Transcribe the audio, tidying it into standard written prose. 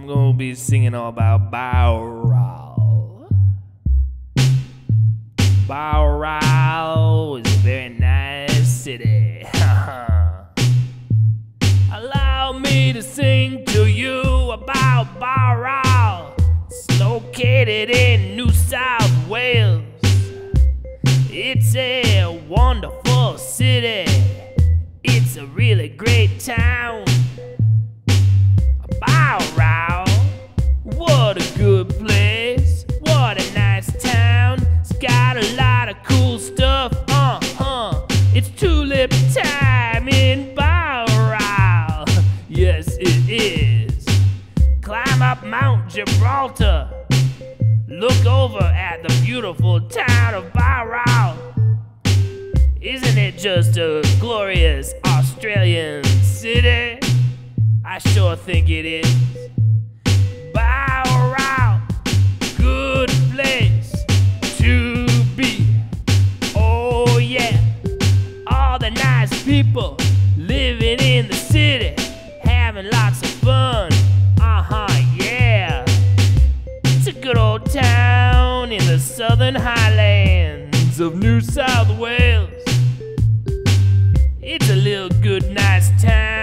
I'm going to be singing all about Bowral. Bowral is a very nice city. Allow me to sing to you about Bowral. It's located in New South Wales. It's a wonderful city. It's a really great town. Bowral, what a good place, what a nice town. It's got a lot of cool stuff, It's tulip time in Bowral, yes it is. Climb up Mount Gibraltar, look over at the beautiful town of Bowral. Isn't it just a glorious Australian city? I sure think it is. Bowral, good place to be. Oh yeah, all the nice people living in the city, having lots of fun. Yeah. It's a good old town in the southern highlands of New South Wales. It's a little good nice town.